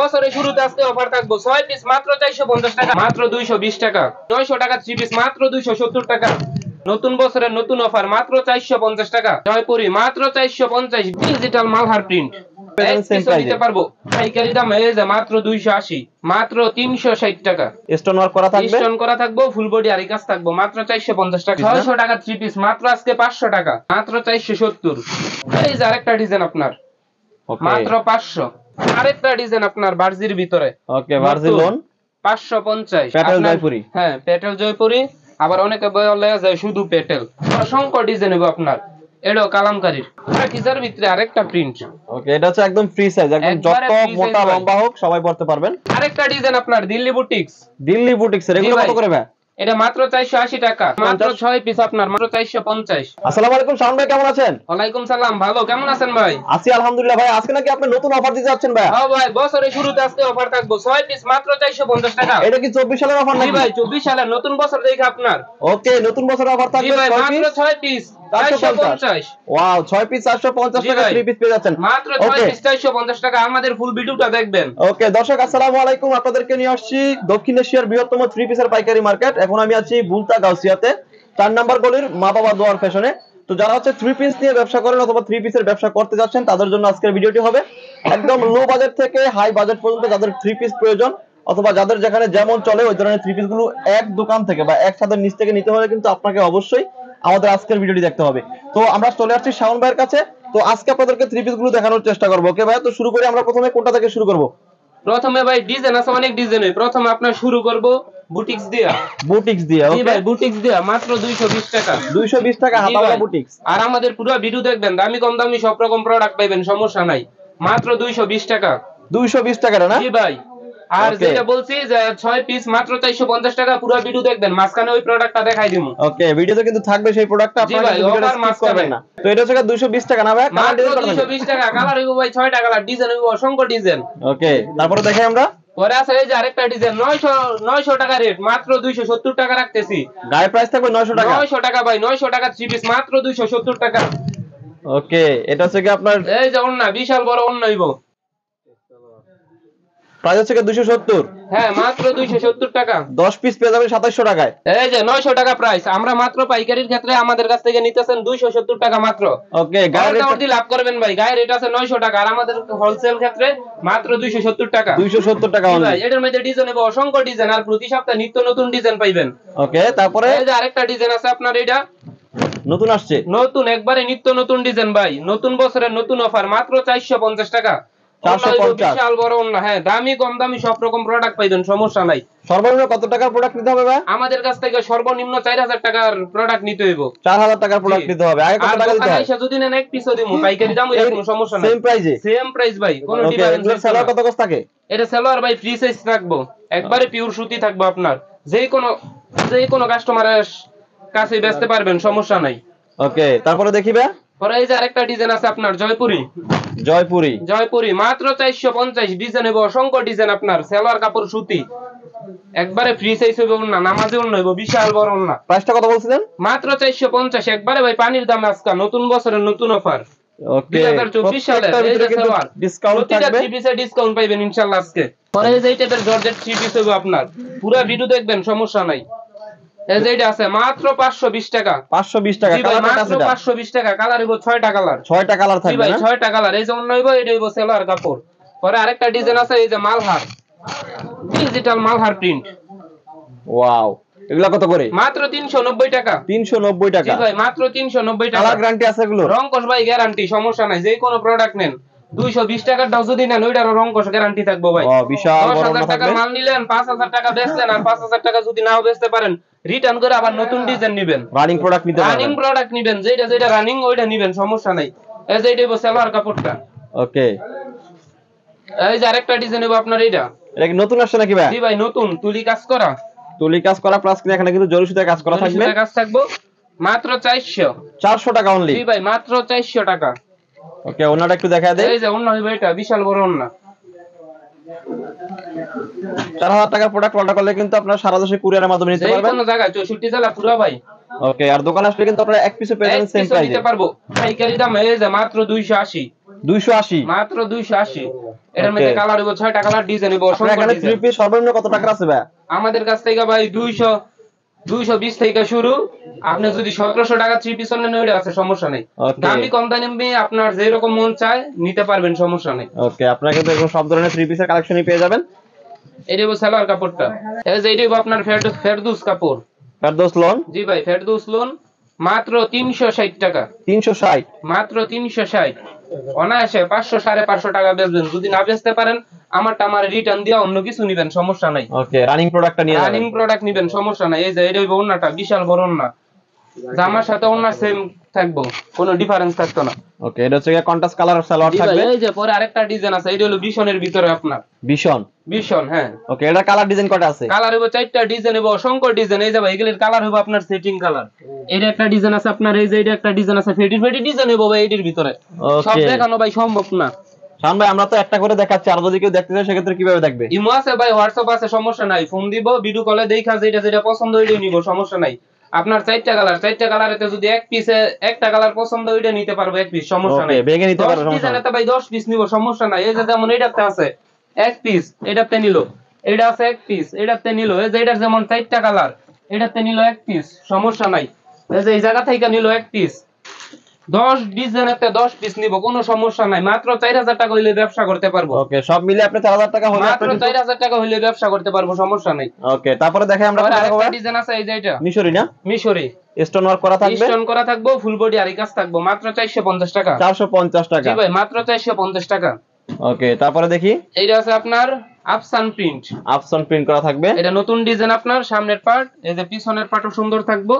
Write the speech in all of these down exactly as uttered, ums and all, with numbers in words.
বছরের শুরুতে আজকে অফার থাকবো ছয় পিস মাত্র চারশো পঞ্চাশ টাকা, মাত্র দুইশো বিশ টাকা, নয়শো টাকা থ্রি পিস মাত্র দুইশো সত্তর টাকা। নতুন বছরের নতুন অফার মাত্র চারশো পঞ্চাশ টাকা, জয়পুরি মাত্র চারশো পঞ্চাশ, ডিজিটাল মালহার প্রিন্ট নিতে পারবো পাইকারি দাম এই যে মাত্র দুইশো আশি, মাত্র তিনশো ষাট টাকা। স্টোন ওয়ার্ক করা থাকবে, স্টোন করা থাকবে, ফুল বডি আরি কাজ থাকবে, মাত্র চারশো পঞ্চাশ টাকা। ছয়শো টাকা থ্রি পিস মাত্র আজকে পাঁচশো টাকা, মাত্র চারশো সত্তর। এই যে আরেকটা ডিজাইন আপনার মাত্র পাঁচশো, আরেকটা ডিজাইন আপনার ভার্জির ভিতরে, ওকে ভার্জি লোন পাঁচশো পঞ্চাশ। প্যাটেল জয়পুরি, হ্যাঁ প্যাটেল জয়পুরি, আবার অনেকে বলে যে শুধু প্যাটেল, অসংখ্য ডিজাইন হবে আপনার। এডো কালামকারীর টিজার ভিতরে আরেকটা প্রিন্ট, ওকে এটা হচ্ছে একদম ফ্রি সাইজ, একদম যত মোটা লম্বা হোক সবাই পরতে পারবেন। আরেকটা ডিজাইন আপনার দিল্লি বুটিকস, দিল্লি বুটিকস এর এগুলো কত করে ভাই? এটা মাত্র চারশো আশি টাকা, মাত্র ছয় পিস আপনার মাত্র চারশো পঞ্চাশ। আসসালামু আলাইকুম শাওন ভাই, কেমন আছেন? ওয়ালাইকুম সালাম, ভালো, কেমন আছেন ভাই? আছি আলহামদুলিল্লাহ। ভাই আজকে নাকি আপনি নতুন অফার দিতে যাচ্ছেন ভাই? হ্যাঁ ভাই, বছরের শুরুতে আজকে অফার থাকবো ছয় পিস মাত্র চারশো পঞ্চাশ টাকা। এটা কি চব্বিশ সালের অফার নাকি ভাই? চব্বিশ সালের নতুন বছর দেখে আপনার, ওকে নতুন বছরের অফার থাকবে ভাই, মাত্র ছয় পিস চারশো পঞ্চাশ। ওয়াও, ছয় পিস চারশো পঞ্চাশ টাকা থ্রি পিস পেয়ে যাচ্ছেন মাত্র ছয় পিস চারশো পঞ্চাশ টাকা। আমাদের ফুল ভিডিওটা দেখবেন। ওকে দর্শক আসসালামু আলাইকুম, আপনাদেরকে নিয়ে আসছি দক্ষিণ এশিয়ার বৃহত্তম থ্রি পিসের পাইকারি মার্কেট। এখন আমি আছি বুলতা গাউসিয়াতে চার নাম্বার গলির মা বাবা দোয়ার ফ্যাশনে। তো যারা হচ্ছে থ্রি পিস নিয়ে ব্যবসা করেন অথবা থ্রি পিসের ব্যবসা করতে যাচ্ছেন তাদের জন্য আজকের ভিডিওটি হবে। একদম লো বাজেট থেকে হাই বাজেট পর্যন্ত যাদের থ্রি পিস প্রয়োজন অথবা যাদের যেখানে যেমন চলে ওই ধরনের থ্রি পিসগুলো এক দোকান থেকে বা এক ছাদের নিচ থেকে নিতে হলে কিন্তু আপনাকে অবশ্যই আমাদের আজকের ভিডিওটি দেখতে হবে। তো আমরা চলে আসছি শাওন ভাইয়ের কাছে। তো আজকে আপনাদেরকে থ্রি পিস গুলো দেখানোর চেষ্টা করবো। ওকে ভাই, তো শুরু করি আমরা, প্রথমে কোনটা থেকে শুরু করবো? প্রথমে ভাই ডিজাইন আছে অনেক ডিজাইন, প্রথমে আপনার শুরু করব বুটিকস দিয়া, বুটিকস দিয়া জি ভাই, বুটিকস দিয়া মাত্র দুইশো বিশ টাকা, দুইশো বিশ টাকা হাতাওয়ালা বুটিকস। আর আমাদের পুরো ভিডিও দেখবেন, দামি কম দামি সব রকম প্রোডাক্ট পাবেন, সমস্যা নাই, মাত্র দুইশো বিশ টাকা, দুইশো বিশ টাকা না জি ভাই। আর যেটা বলছি যে ছয় পিস মাত্র চারশো পঞ্চাশ টাকা, পুরো ভিডিও দেখবেন, মাঝখানে ওই প্রোডাক্টটা দেখাই দিমু। ওকে ভিডিওতে কিন্তু থাকবে সেই প্রোডাক্টটা, আপনারা ভিডিওটা মিস করবেন না। তো এটা হচ্ছে দুইশো বিশ টাকা না ভাই? মাত্র দুইশো বিশ টাকা। কালার হইবো ভাই ছয় টাকা, কালার ডিজাইন হইবো অসংখ্য ডিজাইন। ওকে তারপরে দেখাই আমরা, পরে আছে এই যে আরেকটা ডিজাইন নয়শো নয়শো টাকা রেট, মাত্র দুইশো সত্তর টাকা রাখতেছি। গায় প্রাইস থাকবে নয়শো টাকা, নয়শো টাকা ভাই, নয়শো টাকা থ্রি পিস মাত্র দুইশো সত্তর টাকা। ওকে এটা হচ্ছে কি আপনার এই যে ওন্না, বিশাল বড় ওন্না হইবো, প্রাইস হচ্ছে দুইশো সত্তর, হ্যাঁ মাত্র দুইশো সত্তর টাকা। দশ পিস পেয়ে যাবেন সাতাশশো টাকায়, এই যে নয়শো টাকা প্রাইস। আমরা মাত্র পাইকারির ক্ষেত্রে আমাদের কাছ থেকে নিতেছেন দুইশো সত্তর টাকা মাত্র। ওকে গায়ে লাভ করবেন ভাই, গায়ে রেট আছে নয়শো টাকা, আর আমাদের হোলসেল ক্ষেত্রে মাত্র দুইশো সত্তর টাকা, দুইশো সত্তর টাকা ভাই। এটার মধ্যে ডিজাইন হবে অসংখ্য ডিজাইন, আর প্রতি সপ্তাহে নিত্য নতুন ডিজাইন পাইবেন। ওকে তারপরে এই যে আরেকটা ডিজাইন আছে আপনার, এটা নতুন আসছে, নতুন একবারে নিত্য নতুন ডিজাইন ভাই, নতুন বছরের নতুন অফার মাত্র চারশো পঞ্চাশ টাকা। বিশাল বড় ওন্না, হ্যাঁ দামি কম দামি সব রকম প্রোডাক্ট পাইবেন, সমস্যা নাই। সর্বনিম্ন কত টাকার প্রোডাক্ট নিতে হবে ভাই? আমাদের কাছ থেকে সর্বনিম্ন চার হাজার টাকার প্রোডাক্ট নিতে হইব, চার হাজার টাকার প্রোডাক্ট নিতে হবে। আগে কত টাকা দিতে হবে? আচ্ছা যদি নেন এক পিসও দিমু পাইকারি দাম, এরকম সমস্যা নাই, সেম প্রাইসে, সেম প্রাইস ভাই, কোনো ডিফারেন্স নাই। সেলার কত কত থাকে? এটা সেলার ভাই ফ্রি সাইজ রাখবো, একবারে পিওর সুতি থাকবে আপনার, যে কোনো যে কোনো কাস্টমারের কাছে বেচতে পারবেন, সমস্যা নাই। ওকে তারপরে দেখি ভাই, পরে এই যে আরেকটা ডিজাইন আছে আপনার জয়পুরি, জয়পুরি জয়পুরি মাত্র চারশো পঞ্চাশ। ডিজাইন হবে অসংখ্য ডিজাইন আপনার, সেলোয়ার কাপড় সুতি, একবারে ফ্রি সাইজ হবে না, নামাজে অন্য হবে, বিশাল বড় না। প্রাইসটা কত বলছিলেন? মাত্র চারশো পঞ্চাশ, একবারে ভাই পানির দাম আজকে, নতুন বছরের নতুন অফার। ওকে দুই হাজার চব্বিশ সালের এই যে সেলোয়ার ডিসকাউন্ট থাকবে, ত্রিশ পার্সেন্ট ডিসকাউন্ট পাবেন ইনশাআল্লাহ আজকে। পরে এই যে এইটার জর্জেট ত্রিশ হবে আপনার, পুরো ভিডিও দেখবেন, সমস্যা নাই। এই যে এটা আছে মাত্র পাঁচশো বিশ টাকা, পাঁচশো বিশ টাকা, মাত্র পাঁচশো বিশ টাকা। কালার হইবো ছয়টা কালার, ছয়টা কালার থাকবে ভাই, ছয়টা কালার। এই যে অন্য হইবো, এটা হইবো সেলার কাপড়। পরে আরেকটা ডিজাইন আছে, এই যে Malhar, digital Malhar print. Wow, এগুলা কত করে? মাত্র তিনশো নব্বই টাকা, তিনশো নব্বই টাকা জি ভাই, মাত্র তিনশো নব্বই টাকা। কালার গ্যারান্টি আছে এগুলো? রং কস ভাই গ্যারান্টি, সমস্যা নাই, যে কোনো প্রোডাক্ট নেন। দুইশো বিশ টাকার দাও যদি নেন ওইটারও রং কস গ্যারান্টি থাকবে ভাই। ও বিশাল বড় না, দশ হাজার টাকা মাল নিলেন, পাঁচ হাজার টাকা বেচলেন, আর পাঁচ হাজার টাকা যদি নাও বেচতে পারেন রিটার্ন করে আবার নতুন ডিজাইন নেবেন, রানিং প্রোডাক্ট নিতে পারেন, রানিং প্রোডাক্ট নেবেন, যেটা যেটা রানিং ওইটা নেবেন, সমস্যা নাই। এই যে এইটাই সেলার কাপড়টা। ওকে এই যে আরেকটা ডিজাইন হবে আপনার, এটা এটা কি নতুন আসছে নাকি ভাই? জি ভাই নতুন, তুলি কাজ করা, তুলি কাজ করা প্লাস কি এখানে কিন্তু জরি সুতা কাজ করা থাকবে, সুতা কাজ থাকবে, মাত্র চারশো, চারশো টাকা অনলি জি ভাই, মাত্র চারশো টাকা। ওকে ওনাটা একটু দেখায় দেন, এই যে ওনা হবে, এটা বিশাল বড় ওনা, চার হাজার টাকার প্রোডাক্ট অর্ডার করলে কিন্তু আপনারা সারা দেশে কুরিয়ারের মাধ্যমে নিতে পারবেন, কোনো জায়গায় চৌষট্টি জেলা পুরো ভাই। ওকে আর দোকান আসলে কিন্তু আপনারা এক পিসও পেয়ে যাবেন সেম প্রাইসে, নিতে পারবো পাইকারি দাম এই যে মাত্র দুইশো আশি, দুইশো আশি মাত্র দুইশো আশি। এটার মধ্যে কালার হবে ছয়টা কালার, ডিজাইন হবে অসংখ্য। এখানে থ্রি পিস সর্বনিম্ন কত টাকা আছে ভাই? আমাদের কাছ থেকে ভাই দুইশো দুইশো বিশ থেকে শুরু। আপনি যদি সতেরোশো টাকা থ্রি পিস নেন ওইটা আছে, সমস্যা নেই। দামি কম দামি আপনার যে রকম মন চায় নিতে পারবেন, সমস্যা নেই। ওকে, আপনারা কিন্তু এরকম সব ধরনের থ্রি পিসের কালেকশনই পেয়ে যাবেন। এইটা হলো সালোয়ার কাপড়টা, এই যে এইটা আপনার ফেরদৌস কাপড়, ফেরদৌস লোন। জি ভাই, ফেরদৌস লোন মাত্র তিনশো ষাট টাকা। তিনশো ষাট মাত্র তিনশো ষাট। অনায়াসে পাঁচশো সাড়ে পাঁচশো টাকা বেচবেন। যদি না বেচতে পারেন আমারটা আমার রিটার্ন দিয়ে অন্য কিছু নেবেন, সমস্যা নাই। ওকে, রানিং প্রোডাক্টটা নিয়ে রানিং প্রোডাক্ট নেবেন, সমস্যা নাই। এই যে এই হইবো ওন্নাটা, বিশাল বড় ওন্না, জামার সাথে ওন্না সেম থাকবো, কোনো ডিফারেন্স থাকতো না। ওকে, এটা হচ্ছে কন্ট্রাস্ট কালার সালোয়ার থাকবে। এই যে পরে আরেকটা ডিজাইন আছে, এটা হলো বিশনের ভিতরে আপনার বিশন বিশন। হ্যাঁ, ওকে। এটা কালার ডিজাইন কত আছে? কালার হইবো চারটা ডিজাইন হইবো, অসংখ্য ডিজাইন। এই যে ভাই এগুলির কালার হইবো আপনার সেটিং কালার। এটা একটা ডিজাইন আছে আপনার, এই যে এটা একটা ডিজাইন আছে, ফেটি ফেটি ডিজাইন হইবো ভাই এটার ভিতরে। সব দেখানো ভাই সম্ভব না। শান ভাই, আমরা তো একটা করে দেখাচ্ছি, আর যদি কেউ দেখতে চায় সেক্ষেত্রে কিভাবে দেখবে? ইমো আছে ভাই, হোয়াটসঅ্যাপ আছে, সমস্যা নাই। ফোন দিব, ভিডিও কলে দেখা যেটা যেটা পছন্দ হইলে নিব, সমস্যা নাই। আপনার চারটা কালার, চারটা কালারেতে যদি এক পিসে একটা কালার পছন্দ হইলে নিতে পারবো, এক পিস, সমস্যা নাই। ভেঙে নিতে পারবো, সমস্যা নাই। ভাই দশ পিস নিব, সমস্যা নাই। এই যে যেমন এইটাতে আছে এক পিস, এটাতে নিলো, এটা আছে এক পিস, এটাতে নিলো। এই যে এটার যেমন চারটা কালার, এটাতে নিলো এক পিস, সমস্যা নাই। এই যে এই জায়গা থেকে নিলো এক পিস, দশ ডিজাইনেতে দশ পিস নিব, কোনো সমস্যা নাই। মাত্র চার হাজার টাকা হইলে ব্যবসা করতে পারবো। ওকে, সব মিলে আপনি চার হাজার টাকা হলে মাত্র চার হাজার টাকা হইলে ব্যবসা করতে পারবো, সমস্যা নাই। ওকে, তারপরে দেখে আমরা আরেকটা ডিজাইন আছে, এই যে এটা মিশরি না, মিশরি স্টোন ওয়ার্ক করা থাকবে, স্টোন করা থাকবে, ফুল বডি আর কাজ থাকবে, মাত্র চারশো পঞ্চাশ টাকা। চারশো পঞ্চাশ টাকা? জি ভাই, মাত্র চারশো পঞ্চাশ টাকা। ওকে, তারপরে দেখি এইটা আছে আপনার আফসান প্রিন্ট, আফসান প্রিন্ট করা থাকবে। এটা নতুন ডিজাইন আপনার, সামনের পার্ট, এই যে পিছনের পার্টও সুন্দর থাকবে,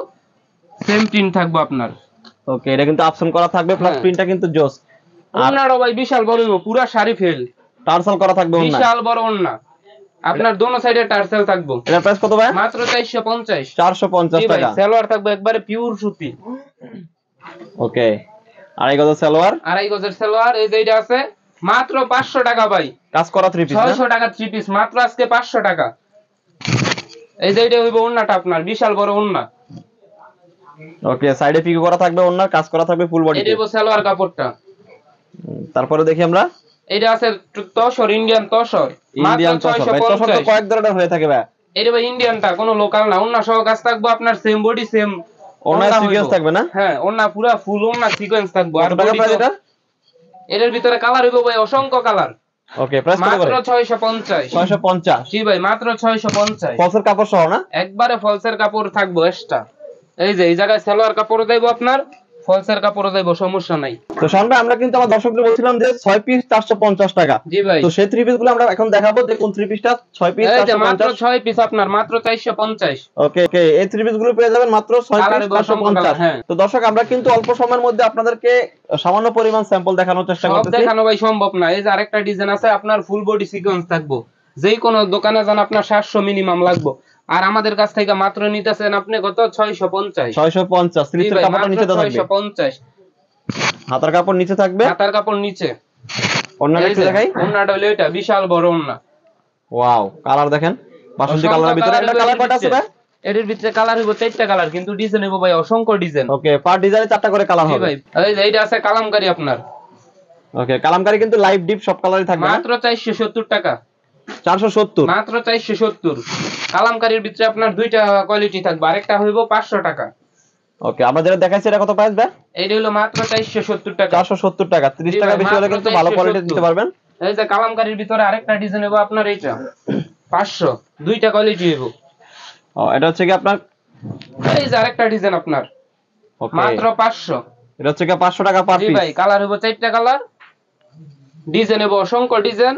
সেম প্রিন্ট থাকবে আপনার। ওকে, এটা কিন্তু অপশন করা থাকবে, প্লাস প্রিন্টটা কিন্তু জোস। ওন্নাটা ভাই বিশাল বড়, পুরো শাড়ি ফেল টারসেল করা থাকবে, ওন্না বিশাল বড় ওন্না আপনার, দোনো সাইডে টারসেল থাকবে। এটা প্রাইস কত ভাই? মাত্র চারশো পঞ্চাশ। চারশো পঞ্চাশ টাকা। সালোয়ার থাকবে একবারে পিওর সুতি। ওকে, আড়াই গজের সালোয়ার, আড়াই গজের সালোয়ার। এই যে এটা আছে মাত্র পাঁচশো টাকা ভাই, কাজ করা থ্রি পিস। ছয়শো টাকা থ্রি পিস, মাত্র আজকে পাঁচশো টাকা। এই যে এটা হইব ওন্নাটা আপনার, বিশাল বড় ওন্না। ওকে, সাইডে পিকো করা থাকবে, ওনার কাজ করা থাকবে ফুল বডি। এইটা সালোয়ার কাপড়টা। তারপরে দেখি আমরা এটা আছে তসর, ইন্ডিয়ান তসর, ইন্ডিয়ান তসর। ভাই তসর তো কয়েক ধরনের হয়ে থাকে ভাই। এইটা ভাই ইন্ডিয়ানটা কোনো লোকাল না, ওনা সহ কাজ থাকবে আপনার, সেম বডি সেম ওনা সিকোয়েন্স থাকবে না? হ্যাঁ, ওনা পুরো ফুল ওনা সিকোয়েন্স থাকবে। আর এটা এর ভিতরে কালার হবে ভাই অসংখ্য কালার। ওকে, প্রাইস কত করে? মাত্র ছয়শো পঞ্চাশ। ছয়শো পঞ্চাশ? জি ভাই, মাত্র ছয়শো পঞ্চাশ। ফলসের কাপড় সহ না? একবারে ফলসের কাপড় থাকবে এক্সট্রা। এই যে এই জায়গায় সালোয়ার কাপড় দেব আপনার, ফলসের কাপড় দেব, সমস্যা নাই। তো সামনে আমরা কিন্তু আমার দর্শকদের বলছিলাম যে ছয় পিস চারশো পঞ্চাশ টাকা। জি ভাই, তো সেই থ্রি পিস গুলো আমরা এখন দেখাবো যে কোন থ্রি পিসটা ছয় পিস চারশো পঞ্চাশ। মাত্র ছয় পিস আপনার মাত্র চারশো পঞ্চাশ। ওকে ওকে, এই থ্রি পিস গুলো পেয়ে যাবেন মাত্র ছয় পিস চারশো পঞ্চাশ। হ্যাঁ, তো দর্শক আমরা কিন্তু অল্প সময়ের মধ্যে আপনাদেরকে সামান্য পরিমাণ স্যাম্পল দেখানোর চেষ্টা করতেছি। সব দেখানো ভাই সম্ভব না। এই যে আরেকটা ডিজাইন আছে আপনার, ফুল বডি সিকোয়েন্স থাকবো, যে কোন দোকানে যান আপনার সাতশো মিনিমাম লাগবে। আর আমাদের কাছ থেকে মাত্র নিতেছেন আপনি কত? ছয়শো পঞ্চাশ। ছয়শো পঞ্চাশ। স্লিপের কাপড় নিচে থাকবে, ছয়শো পঞ্চাশ। হাতার কাপড় নিচে থাকবে, হাতার কাপড় নিচে। ওন্নাটা একটু দেখাই, ওন্নাটা হলো এটা, বিশাল বড় ওন্না। ওয়াও, কালার দেখেন, বাসন্তী কালারের ভিতরে। এটা কালার কত আছে ভাই? এর ভিতরে কালার হইবো চারটা কালার, কিন্তু ডিজাইন হইবো ভাই অসংখ্য ডিজাইন। ওকে, পার ডিজাইনে চারটা করে কালার হবে। এই যে এইটা আছে কালামকারী আপনার। ওকে, কালামকারী কিন্তু লাইট ডিপ সব কালারই থাকবে। মাত্র চারশো সত্তর টাকা। চারশো সত্তর? মাত্র চারশো সত্তর। কালামকারীর ভিতরে আপনার দুইটা কোয়ালিটি থাকবে, আরেকটা হইব পাঁচশো টাকা। ওকে, আমরা যেটা দেখাইছি এটা কত প্রাইস ভাই? এইটা হলো মাত্র চারশো সত্তর টাকা। চারশো সত্তর টাকা, ত্রিশ টাকা বেশি হলে কিন্তু ভালো কোয়ালিটি দিতে পারবেন। এই যে কালামকারীর ভিতরে আরেকটা ডিজাইন হইব আপনার, এইটা পাঁচশো। দুইটা কোয়ালিটি হইব। ও, এটা হচ্ছে কি আপনার, এই যে আরেকটা ডিজাইন আপনার। ওকে, মাত্র পাঁচশো। এটা হচ্ছে কি পাঁচশো টাকা পার পিস। জি ভাই, কালার হইব চারটা কালার, ডিজাইন হইব অসংখ্য ডিজাইন।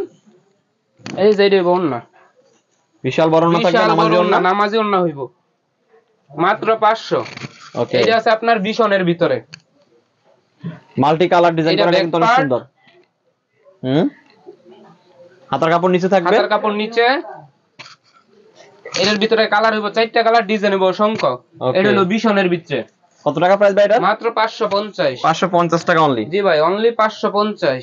এই যে এইটা বল না, বিশাল বড় না থাকবে, নামাজি ওন্না, নামাজি ওন্না হইব, মাত্র পাঁচশো। ওকে, এটা আছে আপনার বিশনের ভিতরে, মাল্টি কালার ডিজাইন করা, কিন্তু অনেক সুন্দর। হুম, হাতার কাপড় নিচে থাকবে, হাতার কাপড় নিচে। এর ভিতরে কালার হইব চারটা কালার, ডিজাইন হইব অসংখ্য। এটা হলো বিশনের ভিতরে। কত টাকা প্রাইস ভাই এটা? মাত্র পাঁচশো পঞ্চাশ। পাঁচশো পঞ্চাশ টাকা অনলি? জি ভাই, অনলি পাঁচশো পঞ্চাশ।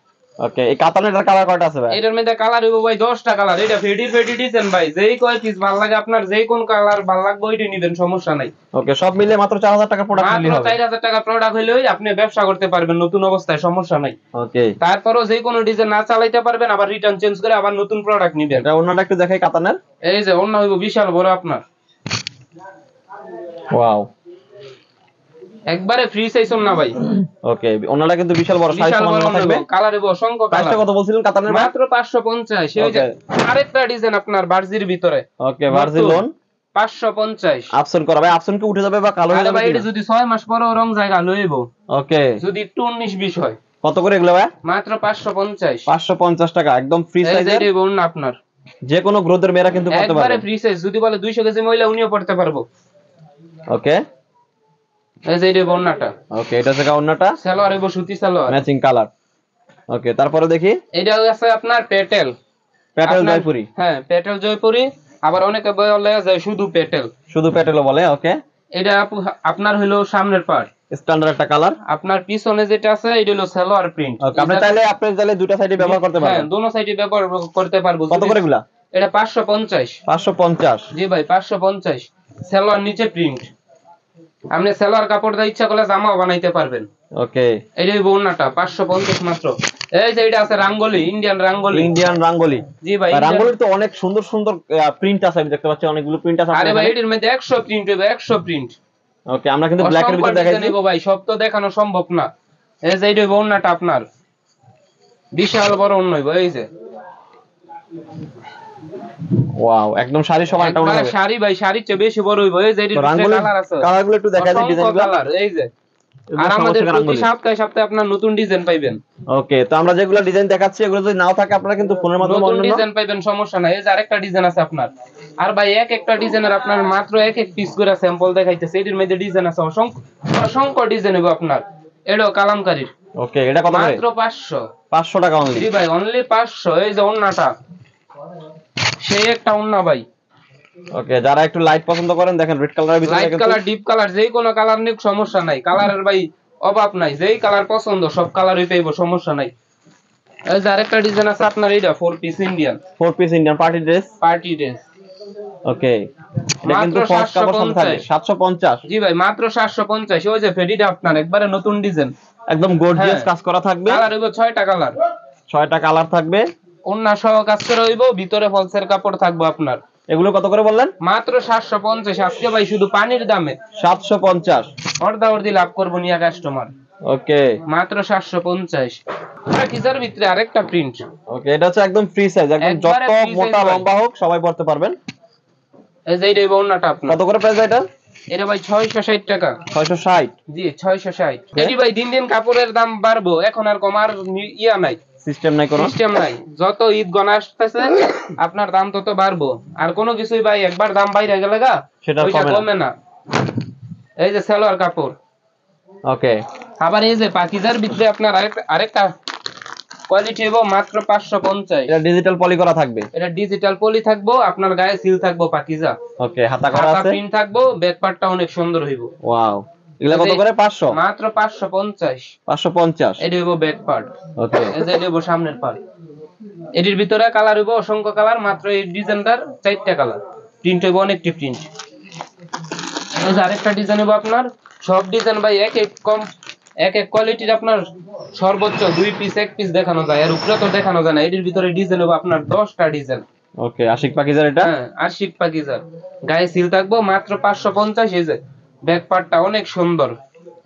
Okay, cotton color color. It made the color by Dosta color. It a fitted fitted design by Zayko is Balagapner, Zaycon color, Balagoid in even Somosanai. Okay, shop Mille Matracha Taka product will upne Bepsa or the Parben, Nutunovosta, Somosanai. Okay, Tarporo Zaycon is a Nasalita Parben, our return chance grab a Nutun product needed. I would not like to the Katana. It is a one of Vishal Borapner. Wow. একবারে free size না ভাই ওকে ওনারা কিন্তু বিশাল বড় size ওনারা থাকবে colour এবং অসংখ্য কালার কত বলছিলেন কাতানের মাত্র পাঁচশো পঞ্চাশ সেই যে আরেকটা ডিজাইন আপনার ভার্জির ভিতরে ওকে ভার্জি লোন পাঁচশো পঞ্চাশ অপশন করা ভাই অপশন কি উঠে যাবে বা কালো আরে ভাই এটা যদি ছয় মাস পরে রং জায়গা লইব ওকে যদি একটু উনিশ বিশ হয় কত করে এগুলা ভাই মাত্র পাঁচশো পঞ্চাশ পাঁচশো পঞ্চাশ টাকা একদম ফ্রি সাইজ এই যে বলুন আপনার যে কোনো গ্রোথের মেরা কিন্তু করতে পারবে একবারে ফ্রি সাইজ যদি বলে দুইশো কেজি মহিলা উনিও পড়তে পারবো okay As a bonata. Okay, it is a gownata. Salary Bushuti Salor. Matching color. Okay, Tarporo the key. It is a petal. Petal Joypuri. Petal Joypuri. Our own cabal as should do petal. Should do petal of okay. It up Upnar Hilo Shamner part. Standard color. Upnar piece on as it as a idolo salor print. A capital appraisal duta side beber. Dono side beber cortable. It a pasha ponchash. Pasha ponchash. G by pasha ponchash. Salor niche print. আমনে সেলার কাপড় দা ইচ্ছা করলে জামা বানাইতে পারবেন ওকে এই যে বোনাটা পাঁচশো পঞ্চাশ মাত্র এই যে এটা আছে রাঙ্গলি ইন্ডিয়ান রাঙ্গলি ইন্ডিয়ান রাঙ্গলি জি ভাই রাঙ্গলি তো অনেক সুন্দর সুন্দর প্রিন্ট আছে আমি দেখতে পাচ্ছি অনেকগুলো প্রিন্ট আছে আরে ভাই এর মধ্যে একশো প্রিন্ট হবে একশো প্রিন্ট ওকে আমরা কিন্তু ব্ল্যাক এর ভিতর দেখাই দেব ভাই সব তো দেখানো সম্ভব না এই যে এই বোনাটা আপনার বিশাল বড় অন্যই ভাই এই যে ওয়াও একদম শাড়ি সমানটা ওনা না শাড়ি ভাই শাড়ির চেয়ে বেশি বড় হইব এই যে এর কালার আছে কালারগুলো একটু দেখা দেন ডিজাইনগুলো কালার এই যে আর আমাদের প্রতি সপ্তাহে সপ্তাহে আপনারা নতুন ডিজাইন পাবেন ওকে তো আমরা যেগুলো ডিজাইন দেখাচ্ছি এগুলো যদি নাও থাকে আপনারা কিন্তু ফোনের মাধ্যমে অনলাইন ডিজাইন পাবেন সমস্যা নাই এই যে আরেকটা ডিজাইন আছে আপনার আর ভাই এক একটা ডিজাইনের আপনার মাত্র এক এক পিস করে স্যাম্পল দেখাইতেছে এর মধ্যে ডিজাইন আছে অসংখ্য অসংখ্য ডিজাইন হবে আপনার এডো কালামকারীর ওকে এটা কত মাত্র পাঁচশো পাঁচশো টাকা অনলি ভাই অনলি পাঁচশো এই যে ওন্নাটা সেই একটা ওন্না ভাই ওকে যারা একটু লাইট পছন্দ করেন দেখেন রেড কালারের ভিতরে লাইট কালার ডিপ কালার যেই কোন কালার নিক সমস্যা নাই কালারের ভাই অভাব নাই যেই কালার পছন্দ সব কালারই পেইব সমস্যা নাই এই যে আরেকটা ডিজাইন আছে আপনার এইটা four piece Indian four piece Indian party dress party dress okay এটা কিন্তু ফোর কাভার সম্পূর্ণ সাতশো পঞ্চাশ জি ভাই মাত্র সাতশো পঞ্চাশ ওই যে ফেডিটা আপনার একবারে নতুন ডিজাইন একদম গর্জিয়াস কাজ করা থাকবে কালার হইব ছয়টা কালার ছয়টা কালার থাকবে ওন্না সহ কাজ করে হইব ভিতরে ফলসের কাপড় থাকবে আপনার এগুলো কত করে বললেন মাত্র সাতশো পঞ্চাশ আজকে ভাই শুধু পানির দামে সাতশো পঞ্চাশ অর্ধা অর্ধি লাভ করব নিয়া কাস্টমার ওকে মাত্র সাতশো পঞ্চাশ আর কিজার ভিতরে আরেকটা প্রিন্ট ওকে এটা হচ্ছে একদম ফ্রি সাইজ একদম যত মোটা লম্বা হোক সবাই পড়তে পারবেন এই যে এইটা ওন্নাটা আপনার কত করে প্রাইস এটা এটা ভাই ছয়শো ষাট টাকা ছয়শো ষাট জি ছয়শো ষাট এডি ভাই দিন দিন কাপড়ের দাম বাড়বো এখন আর কমার ইয়া নাই সিস্টেম নাই করুন সিস্টেম নাই যত ঈদ গনা আসতেছে আপনার দাম তত বাড়বো আর কোনো কিছুই ভাই একবার দাম বাইরে গেলেগা সেটা কমে না এই যে সালোয়ার কাপড় ওকে আবার এই যে পাকিজার ভিতরে আপনার আরেকটা কোয়ালিটি হবে মাত্র পাঁচশো পঞ্চাশ এটা ডিজিটাল পলি করা থাকবে এটা ডিজিটাল পলি থাকবো আপনার গায়ে সিল থাকবো পাকিজা ওকে হাতা করা আছে হাতা প্রিন্ট থাকবো ব্যাক পার্টটা অনেক সুন্দর হইব ওয়াও এগুলা কত করে পাঁচশো মাত্র পাঁচশো পঞ্চাশ পাঁচশো পঞ্চাশ এডি হইবো ব্যাক পার্ট ওকে এই যে হইবো সামনের পার্ট এডির ভিতরে কালার হইবো অসংখ্য কালার মাত্র এই ডিজাইনটার চারটা কালার প্রিন্ট হইবো অনেক টি প্রিন্ট এই যে আরেকটা ডিজাইন হইবো আপনার সব ডিজাইন ভাই এক এক কম এক এক কোয়ালিটির আপনার সর্বোচ্চ দুই পিস এক পিস দেখানো যায় আর উপরে তো দেখানো যায় না এডির ভিতরে ডিজাইন হইবো আপনার দশটা ডিজাইন ওকে আশিক পাকিজার এটা হ্যাঁ আশিক পাকিজার গায়ে সিল থাকবো মাত্র পাঁচশো পঞ্চাশ এই যে ব্যাক পার্টটা অনেক সুন্দর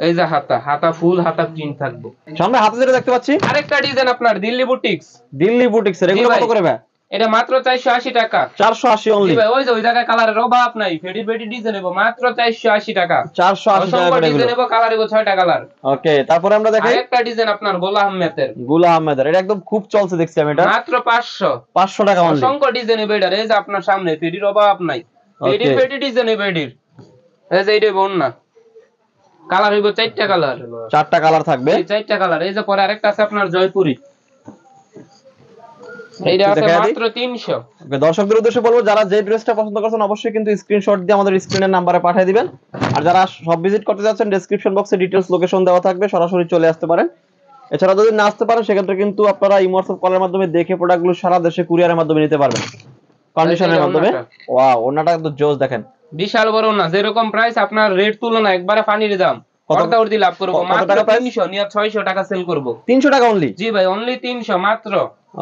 এই যে হাতা হাতা ফুল হাতা প্রিন্ট থাকবে সামনে হাতে যেটা দেখতে পাচ্ছি আরেকটা ডিজাইন আপনার দিল্লি বুটিকস দিল্লি বুটিকস এর এগুলো কত করে ভাই এটা মাত্র চারশো আশি টাকা চারশো আশি অনলি ভাই ওই যে ওই জায়গায় কালারের অভাব নাই ফেডি ফেডি ডিজাইন হবে মাত্র চারশো আশি টাকা চারশো আশি টাকা ডিজাইন হবে কালার হবে ছয়টা কালার ওকে তারপরে আমরা দেখাই আরেকটা ডিজাইন আপনার গোলা আহমেদের গোলা আহমেদের এটা একদম খুব চলছে দেখছি আমি এটা মাত্র পাঁচশো পাঁচশো টাকা অনলি অসংখ্য ডিজাইন হবে এটা এই যে আপনার সামনে ফেডির অভাব নাই ফেডি ফেডি ডিজাইন হবে এডির এই যে এটা বল না কালার হইব চারটা কালার চারটা কালার থাকবে চারটা কালার এই যে পরে আরেকটা আছে আপনার জয়পুরি এইটা আছে মাত্র তিনশো ওকে দর্শকদের উদ্দেশ্যে বলবো যারা যে ড্রেসটা পছন্দ করছেন অবশ্যই কিন্তু স্ক্রিনশট দিয়ে আমাদের স্ক্রিনের নম্বরে পাঠিয়ে দিবেন আর যারা সব ভিজিট করতে যাচ্ছেন ডেসক্রিপশন বক্সে ডিটেইলস লোকেশন দেওয়া থাকবে সরাসরি চলে আসতে পারেন এছাড়া যদি না আসতে পারেন সেক্ষেত্রে কিন্তু আপনারা ইমো WhatsApp কলের মাধ্যমে দেখে প্রোডাক্টগুলো সারা দেশে কুরিয়ারের মাধ্যমে নিতে পারবেন কন্ডিশনের মাধ্যমে। ওয়াও, ওনাটা তো জোস, দেখেন বিশাল বড় ওনা, যেরকম প্রাইস আপনার রেট তুলনা একবারে পানির দাম। কতটা ওর দি লাভ করব মাত্র তিনশো নিয়ে ছয়শো টাকা সেল করব। তিনশো টাকা অনলি? জি ভাই, অনলি তিনশো মাত্র।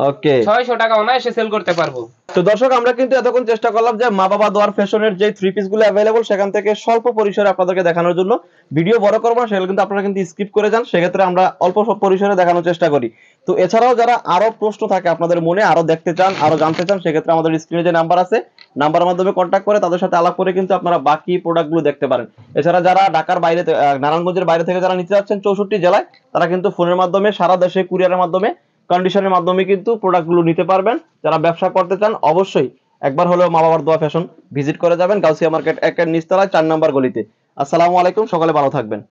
ওকে, ছয়শো টাকা ওনা এসে সেল করতে পারবো। তো দর্শক, আমরা কিন্তু এতক্ষণ চেষ্টা করলাম যে মা বাবা দোয়ার ফ্যাশনের যে থ্রি পিস গুলো अवेलेबल সেখান থেকে স্বল্প পরিসরে আপনাদেরকে দেখানোর জন্য। ভিডিও বড় করব না, সেগুলো কিন্তু আপনারা কিন্তু স্কিপ করে যান, সেক্ষেত্রে আমরা অল্প স্বল্প পরিসরে দেখানোর চেষ্টা করি। তো এছাড়াও যারা আরো প্রশ্ন থাকে আপনাদের মনে, আরো দেখতে চান, আরো জানতে চান, সেক্ষেত্রে আমাদের স্ক্রিনে যে নাম্বার আছে নাম্বারের মাধ্যমে কন্ট্যাক্ট করে তাদের সাথে আলাপ করে কিন্তু আপনারা বাকি প্রোডাক্টগুলো দেখতে পারেন। এছাড়া যারা ঢাকার বাইরে, নারায়ণগঞ্জের বাইরে থেকে যারা নিতে যাচ্ছেন চৌষট্টি জেলায়, তারা কিন্তু ফোনের মাধ্যমে সারা দেশে কুরিয়ারের মাধ্যমে কন্ডিশনের মাধ্যমে কিন্তু প্রোডাক্টগুলো নিতে পারবেন। যারা ব্যবসা করতে চান অবশ্যই একবার হলেও মা বাবার দোয়া ফ্যাশন ভিজিট করে যাবেন, গাউসিয়া মার্কেট একের নিচতলায় চার নম্বর গলিতে। আসসালামু আলাইকুম, সকালে ভালো থাকবেন।